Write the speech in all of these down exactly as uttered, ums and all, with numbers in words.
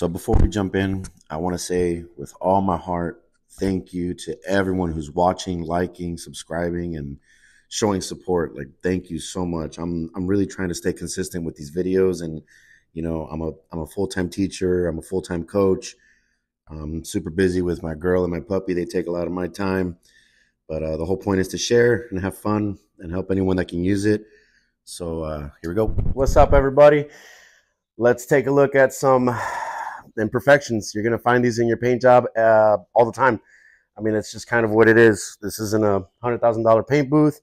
So before we jump in, I want to say with all my heart, thank you to everyone who's watching, liking, subscribing, and showing support. Like, thank you so much. I'm I'm really trying to stay consistent with these videos, and you know, I'm a I'm a full-time teacher, I'm a full-time coach. I'm super busy with my girl and my puppy. They take a lot of my time, but uh, the whole point is to share and have fun and help anyone that can use it. So uh, here we go. What's up, everybody? Let's take a look at some imperfections. You're going to find these in your paint job uh, all the time. I mean, it's just kind of what it is. This isn't a one hundred thousand dollar paint booth.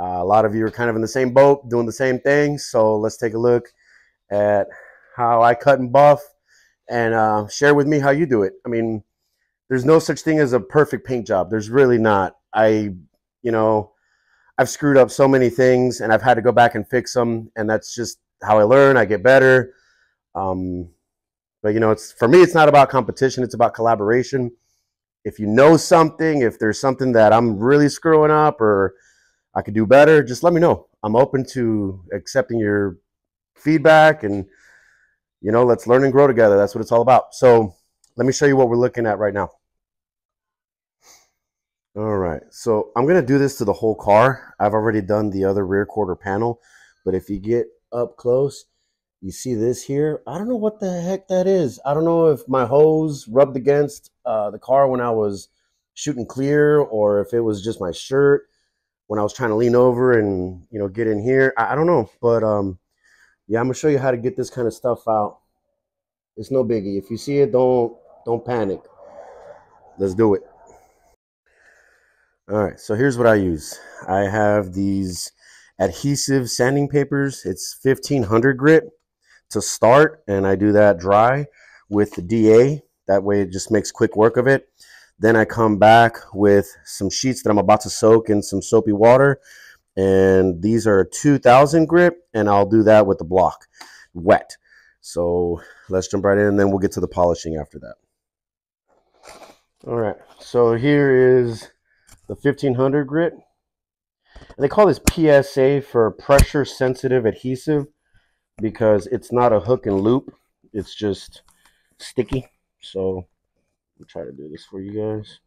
Uh, a lot of you are kind of in the same boat, doing the same thing. So let's take a look at how I cut and buff, and uh, share with me how you do it. I mean, there's no such thing as a perfect paint job. There's really not. I, you know, I've screwed up so many things, and I've had to go back and fix them. And that's just how I learn. I get better. Um, but you know, it's, for me, it's not about competition. It's about collaboration. If you know something, if there's something that I'm really screwing up or I could do better, just let me know. I'm open to accepting your feedback, and you know, let's learn and grow together. That's what it's all about. So let me show you what we're looking at right now. All right, so I'm gonna do this to the whole car. I've already done the other rear quarter panel, but if you get up close, you see this here. I don't know what the heck that is. I don't know if my hose rubbed against uh, the car when I was shooting clear, or if it was just my shirt when I was trying to lean over and, you know, get in here. I, I don't know, but um, yeah, I'm gonna show you how to get this kind of stuff out. It's no biggie. If you see it, don't don't panic. Let's do it. All right, so here's what I use. I have these adhesive sanding papers. It's fifteen hundred grit to start, and I do that dry with the D A. That way it just makes quick work of it. Then I come back with some sheets that I'm about to soak in some soapy water, and these are two thousand grit, and I'll do that with the block wet. So let's jump right in, and then we'll get to the polishing after that. All right, so here is the fifteen hundred grit, and they call this P S A for pressure sensitive adhesive because it's not a hook and loop, it's just sticky. So we'll try to do this for you guys.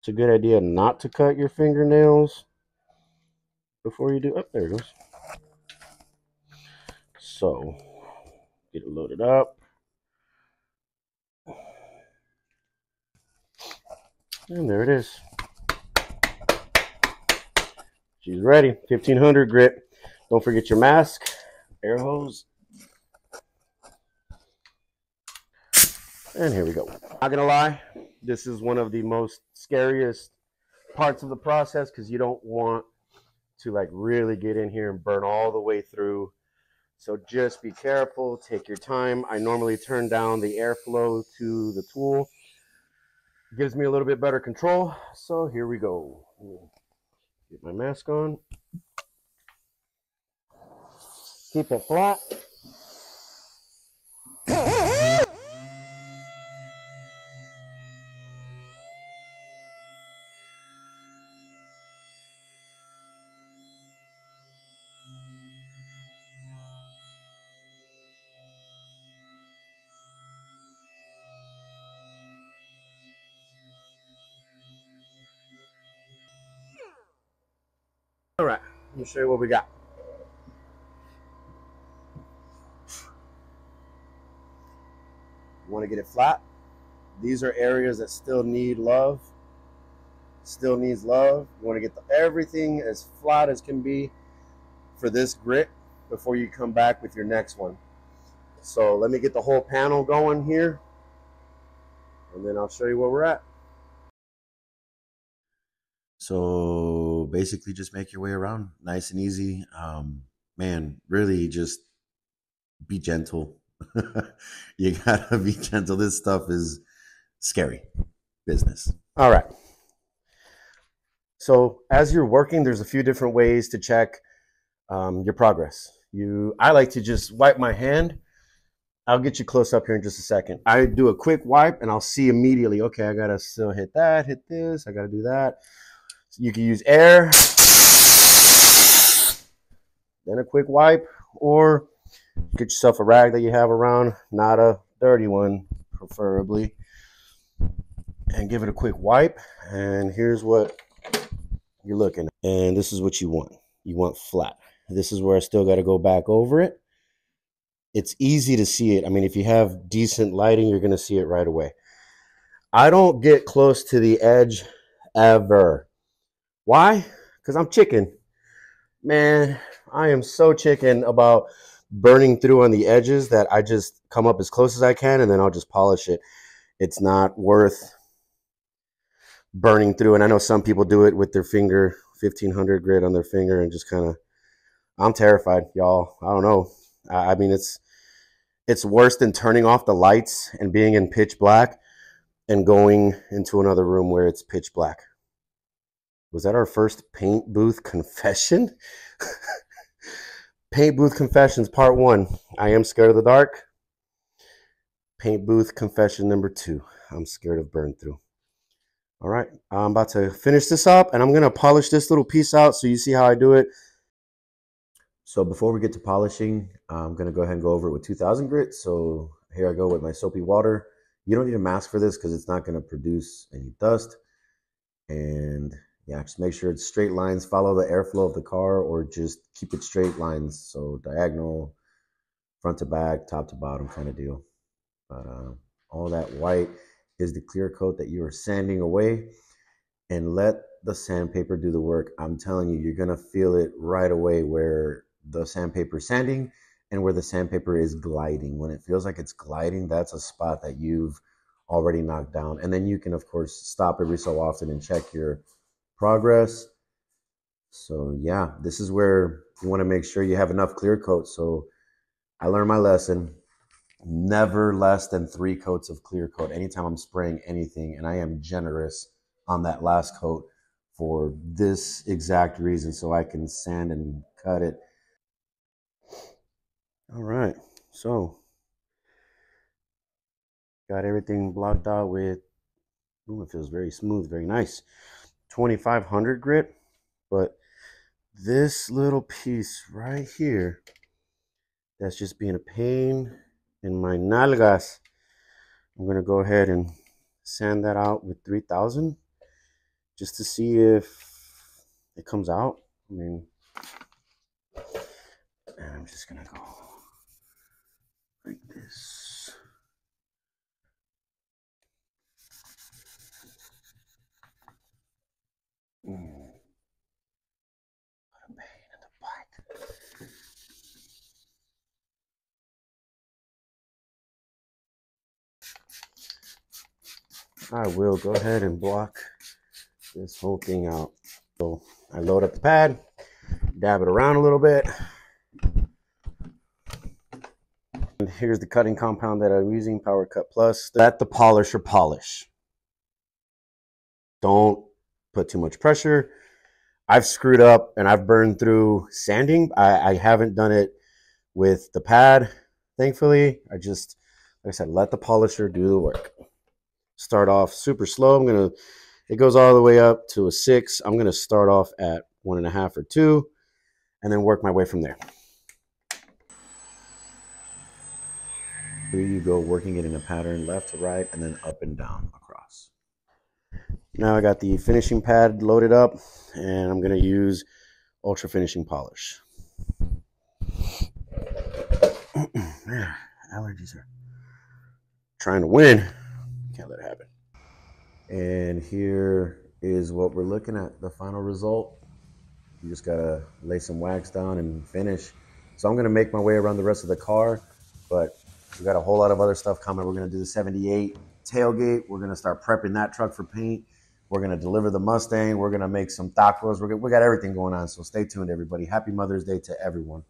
It's a good idea not to cut your fingernails before you do. Up, oh, there it goes. So get it loaded up, and there it is. She's ready. Fifteen hundred grit. Don't forget your mask, air hose, and here we go. Not gonna lie, this is one of the most scariest parts of the process, because you don't want to like really get in here and burn all the way through. So just be careful, take your time. I normally turn down the airflow to the tool. It gives me a little bit better control. So here we go. Get my mask on. Keep it flat. All right, let me show you what we got. You want to get it flat. These are areas that still need love. Still needs love. You want to get the, everything as flat as can be for this grit before you come back with your next one. So let me get the whole panel going here, and then I'll show you where we're at. So basically just make your way around nice and easy. Um man, really just be gentle. You gotta be gentle. This stuff is scary business. All right, so as you're working, there's a few different ways to check um your progress. You I like to just wipe my hand. I'll get you close up here in just a second. I do a quick wipe, and I'll see immediately, okay, I gotta still hit that, hit this, I gotta do that. You can use air, then a quick wipe, or Get yourself a rag that you have around, not a dirty one preferably, and give it a quick wipe. And here's what you're looking at. And this is what you want. You want flat. This is where I still got to go back over it. It's easy to see it. I mean, if you have decent lighting, you're going to see it right away. I don't get close to the edge ever. Why? Because I'm chicken. Man, I am so chicken about burning through on the edges that I just come up as close as I can, and then I'll just polish it. It's not worth burning through. And I know some people do it with their finger, fifteen hundred grit on their finger, and just kind of, I'm terrified, y'all. I don't know. I mean, it's it's worse than turning off the lights and being in pitch black and going into another room where it's pitch black. Was that our first paint booth confession? Paint booth confessions part one. I am scared of the dark. Paint booth confession number two. I'm scared of burn through. All right, I'm about to finish this up, and I'm going to polish this little piece out so you see how I do it. So before we get to polishing, I'm going to go ahead and go over it with two thousand grit. So here I go with my soapy water. You don't need a mask for this because it's not going to produce any dust. And yeah, just make sure it's straight lines. Follow the airflow of the car, or just keep it straight lines. So diagonal, front to back, top to bottom kind of deal. But uh, all that white is the clear coat that you are sanding away, and let the sandpaper do the work. I'm telling you, you're going to feel it right away where the sandpaper is sanding and where the sandpaper is gliding. When it feels like it's gliding, that's a spot that you've already knocked down. And then you can, of course, stop every so often and check your progress. So yeah, this is where you want to make sure you have enough clear coat. So I learned my lesson: never less than three coats of clear coat anytime I'm spraying anything, and I am generous on that last coat for this exact reason, so I can sand and cut it. All right, so got everything blocked out with, ooh, it feels very smooth, very nice, twenty-five hundred grit. But this little piece right here, that's just being a pain in my nalgas. I'm gonna go ahead and sand that out with three thousand just to see if it comes out. I mean, and I'm just gonna go like this. Mm. What a pain in the butt. I will go ahead and block this whole thing out. So I load up the pad, dab it around a little bit. And here's the cutting compound that I'm using, Power Cut Plus. Let the polisher polish. Don't put too much pressure. I've screwed up and I've burned through sanding. I, I haven't done it with the pad, thankfully. I just, like I said, let the polisher do the work. Start off super slow. I'm gonna, it goes all the way up to a six. I'm gonna start off at one and a half or two, and then work my way from there. Here you go, working it in a pattern, left to right, and then up and down across. Now I got the finishing pad loaded up, and I'm going to use Ultra Finishing Polish. Allergies are trying to win. Can't let it happen. And here is what we're looking at, the final result. You just got to lay some wax down and finish. So I'm going to make my way around the rest of the car, but we got a whole lot of other stuff coming. We're going to do the seventy-eight tailgate. We're going to start prepping that truck for paint. We're going to deliver the Mustang. We're going to make some tacos. We're gonna, we got everything going on, so stay tuned, everybody. Happy Mother's Day to everyone.